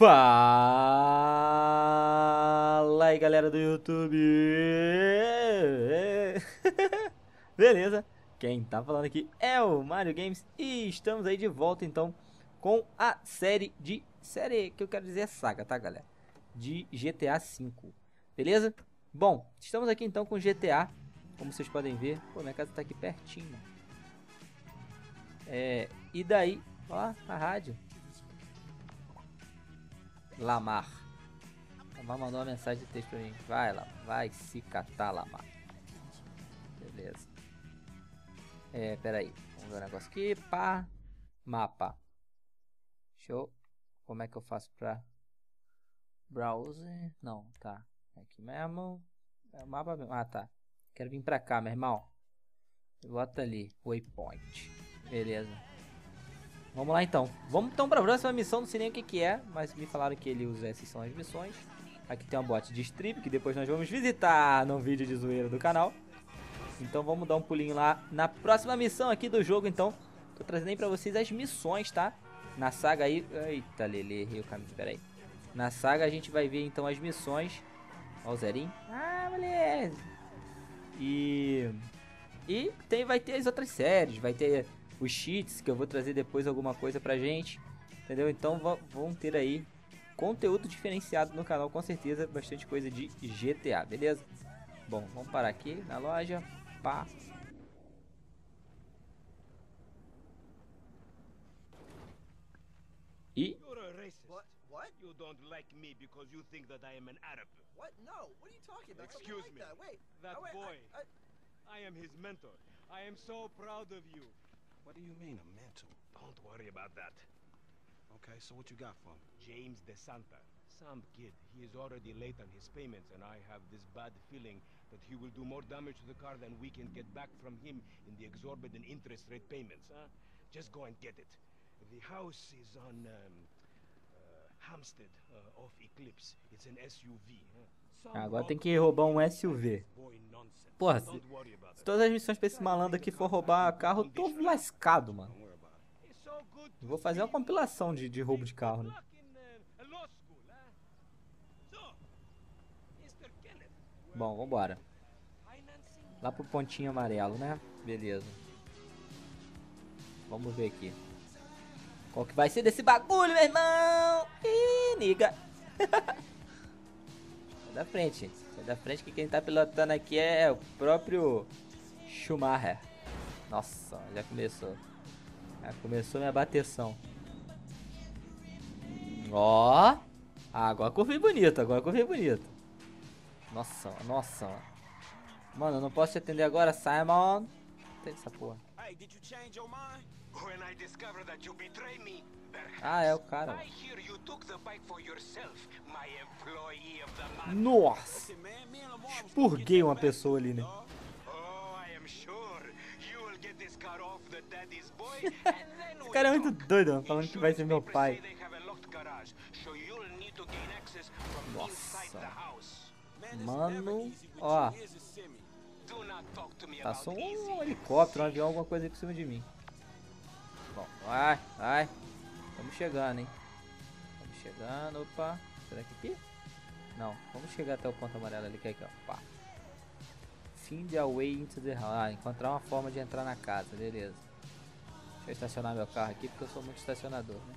Fala aí, galera do YouTube! Beleza? Quem tá falando aqui é o Mario Games e estamos aí de volta então com a série de... série que eu quero dizer é saga, tá, galera? De GTA V, beleza? Bom, estamos aqui então com GTA, como vocês podem ver. Pô, minha casa tá aqui pertinho. E daí, ó, a rádio. Lamar. Lamar mandou uma mensagem de texto pra mim. Vai lá, vai se catar, Lamar. Beleza. Peraí. Vamos ver um negócio aqui. Pá. Mapa. Show. Como é que eu faço pra... browser? Não, tá. Aqui mesmo. É o mapa mesmo. Ah, tá. Quero vir pra cá, meu irmão. Bota ali. Waypoint. Beleza. Vamos lá então. Vamos então para a próxima missão, não sei nem o que que é, mas me falaram que ele usa essas são as missões. Aqui tem uma boate de strip que depois nós vamos visitar no vídeo de zoeira do canal. Então vamos dar um pulinho lá na próxima missão aqui do jogo então. Tô trazendo aí para vocês as missões, tá? Na saga aí... Eita, Lele, errei o caminho, pera aí. Na saga a gente vai ver então as missões. Ó o zerinho. Ah, beleza. E tem, vai ter as outras séries, vai ter... os cheats, que eu vou trazer depois alguma coisa pra gente, entendeu? Então vão ter aí conteúdo diferenciado no canal, com certeza, bastante coisa de GTA, beleza? Bom, vamos parar aqui na loja, pá. E... What do you mean a mentor? Don't worry about that. Okay, so what you got for him? James De Santa. Some kid. He is already late on his payments, and I have this bad feeling that he will do more damage to the car than we can get back from him in the exorbitant interest rate payments, huh? Just go and get it. The house is on Hampstead, off Eclipse. It's an SUV, huh? Agora tem que roubar um SUV. Porra, se todas as missões pra esse malandro aqui for roubar carro, eu tô lascado, mano. Eu vou fazer uma compilação de roubo de carro, né? Bom, vambora. Lá pro pontinho amarelo, né? Beleza. Vamos ver aqui. Qual que vai ser desse bagulho, meu irmão? Ih, niga. Da frente, gente. É da frente que quem tá pilotando aqui é o próprio Schumacher. Nossa, já começou. Já começou minha bateção. Ó. Ah, agora corri bonito, agora corri bonito. Nossa, nossa. Mano, eu não posso te atender agora, Simon. Tem essa porra. Ah, é o cara. Nossa! Expurguei uma pessoa ali, né? Esse cara é muito doido, mano, falando que vai ser meu pai. Nossa. Mano, ó. Passou um helicóptero, um avião, alguma coisa aí por cima de mim. Bom, vai, vai. Estamos chegando, hein? Estamos chegando, opa. Será que aqui? Não, vamos chegar até o ponto amarelo ali, que é aqui, ó. Pá. Find a way into the house. Ah, encontrar uma forma de entrar na casa, beleza. Deixa eu estacionar meu carro aqui, porque eu sou muito estacionador, né?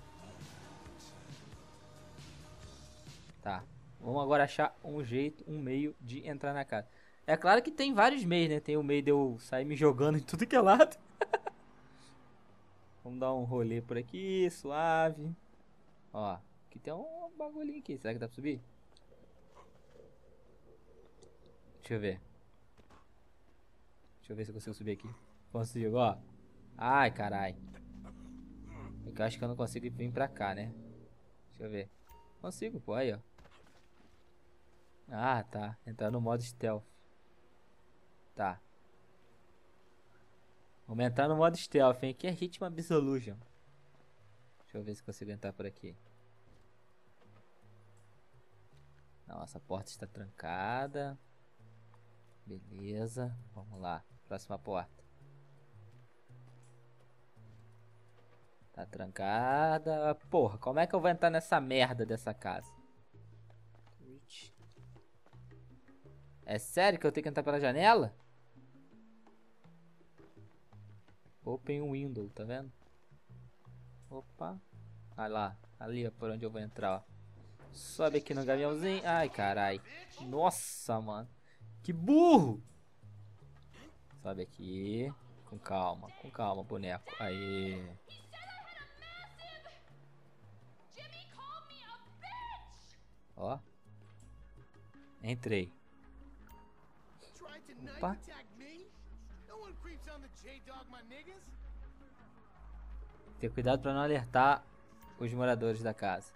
Tá. Vamos agora achar um jeito, um meio de entrar na casa. É claro que tem vários meios, né? Tem o meio de eu sair me jogando em tudo que é lado. Vamos dar um rolê por aqui, suave. Ó, aqui tem um bagulhinho aqui. Será que dá pra subir? Deixa eu ver. Deixa eu ver se eu consigo subir aqui. Consigo, ó. Ai, carai. É que eu acho que eu não consigo vir pra cá, né? Deixa eu ver. Consigo, pô. Aí, ó. Ah, tá. Entrar no modo stealth. Tá. Vamos entrar no modo stealth, hein? Aqui é Ritmo Absolution. Deixa eu ver se consigo entrar por aqui. Não, essa porta está trancada. Beleza. Vamos lá. Próxima porta. Tá trancada. Porra, como é que eu vou entrar nessa merda dessa casa? É sério que eu tenho que entrar pela janela? Open window, tá vendo? Opa. Olha lá, ali é por onde eu vou entrar, ó. Sobe aqui no gaviãozinho. Ai, carai. Nossa, mano. Que burro! Sobe aqui. Com calma, boneco. Aê. Ó. Entrei. Opa. Ter cuidado pra não alertar os moradores da casa.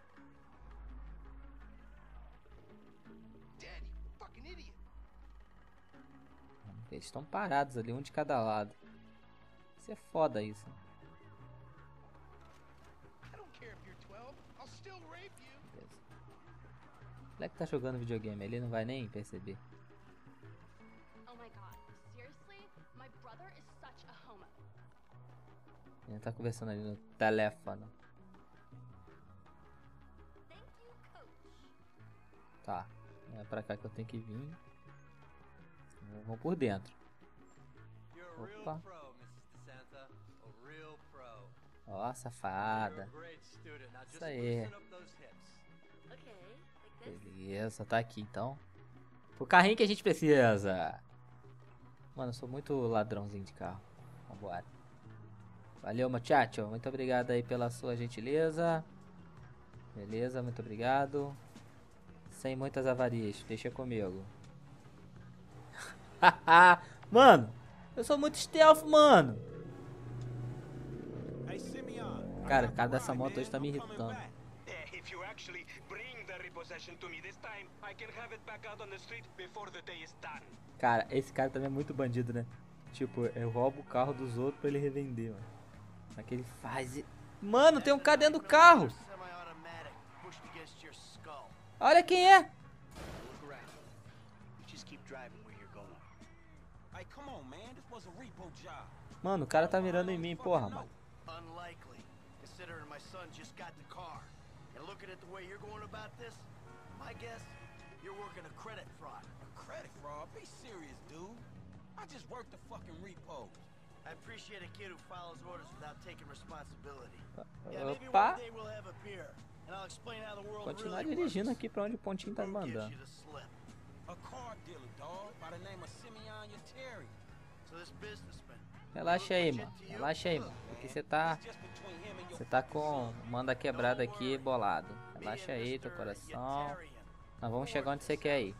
Eles estão parados ali, um de cada lado. Isso é foda, isso. Beleza. O moleque tá jogando videogame, ele não vai nem perceber. Ele tá conversando ali no telefone. Tá, é pra cá que eu tenho que vir. Vamos por dentro. Opa. Ó, safada. Isso aí. Beleza, tá aqui então. O carrinho que a gente precisa. Mano, eu sou muito ladrãozinho de carro. Vambora. Valeu, muchacho. Muito obrigado aí pela sua gentileza. Beleza, muito obrigado. Sem muitas avarias, deixa comigo. Haha, mano, eu sou muito stealth, mano. Cara, o cara dessa moto hoje tá me irritando. Cara, esse cara também é muito bandido, né? Tipo, eu roubo o carro dos outros pra ele revender, mano. Só que ele faz... Mano, tem um cara dentro do carro. Olha quem é. Mano, o cara tá mirando em mim, porra, mano. Opa. Continuar dirigindo aqui pra onde o pontinho tá me mandando. Relaxa aí, mano. Relaxa aí, mano. Porque você tá com manda quebrada aqui, bolado. Relaxa aí, teu coração. Nós vamos chegar onde você quer ir.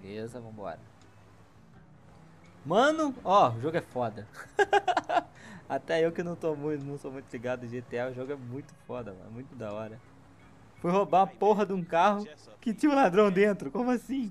Beleza, vambora. Mano, ó, o jogo é foda. Até eu que não sou muito ligado de GTA, o jogo é muito foda, mano. Muito da hora. Fui roubar a porra de um carro que tinha um ladrão dentro. Como assim?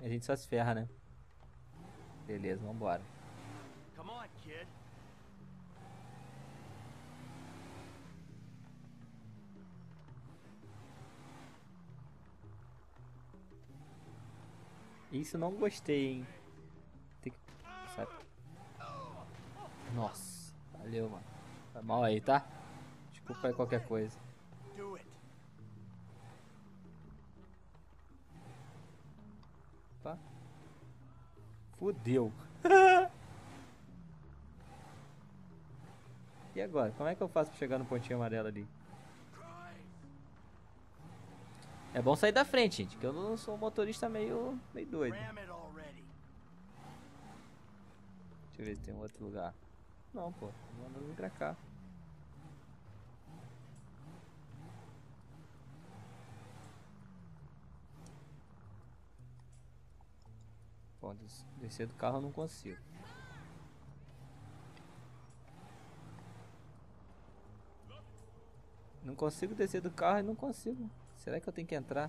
A gente só se ferra, né? Beleza, vambora. Isso eu não gostei, hein? Tem que... Nossa, valeu, mano. Tá mal aí, tá? Desculpa aí qualquer coisa. Opa. Fudeu. E agora? Como é que eu faço pra chegar no pontinho amarelo ali? É bom sair da frente, gente, que eu não sou um motorista meio doido. Deixa eu ver se tem um outro lugar. Não, pô, tô andando pra cá. Bom, descer do carro eu não consigo. Não consigo descer do carro e não consigo. Será que eu tenho que entrar?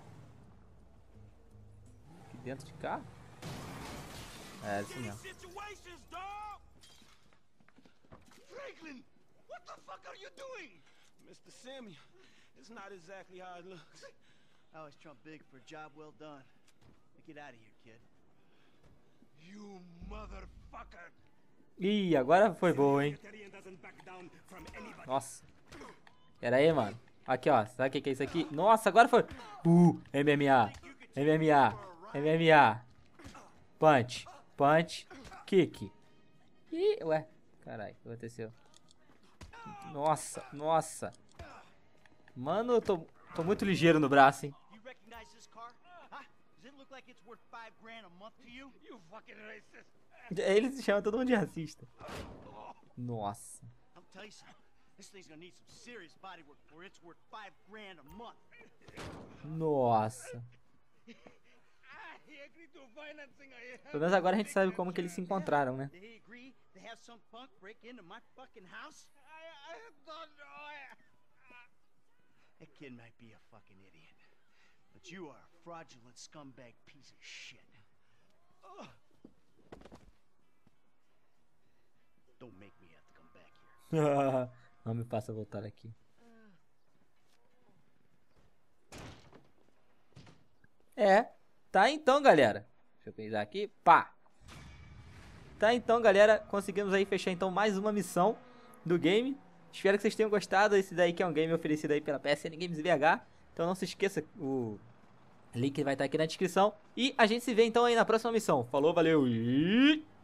Dentro de carro? É, isso mesmo. Franklin, what the fuck are you doing? Mr. Samuel, it's not exactly how it looks. I always trump big for a job well done. Get out of here, kid. You motherfucker. Ih, agora foi boa, hein? Nossa. Pera aí, mano. Aqui, ó. Sabe o que é isso aqui? Nossa, agora foi. MMA. MMA. MMA. Punch. Punch. Kick. Ih, ué. Caralho, o que aconteceu? Nossa, nossa. Mano, eu tô muito ligeiro no braço, hein? Eles chamam todo mundo de racista. Nossa. Nossa. Pelo menos agora a gente sabe como que eles se encontraram, né? But you are a fraudulent scumbag piece of shit. Don't make me have to come back here. Não me faça voltar aqui. É, tá então, galera. Deixa eu pensar aqui. Pá. Tá então, galera, conseguimos aí fechar então mais uma missão do game. Espero que vocês tenham gostado. Esse daí que é um game oferecido aí pela PSN Games BH. Então não se esqueça, o link vai estar aqui na descrição. E a gente se vê então aí na próxima missão. Falou, valeu e...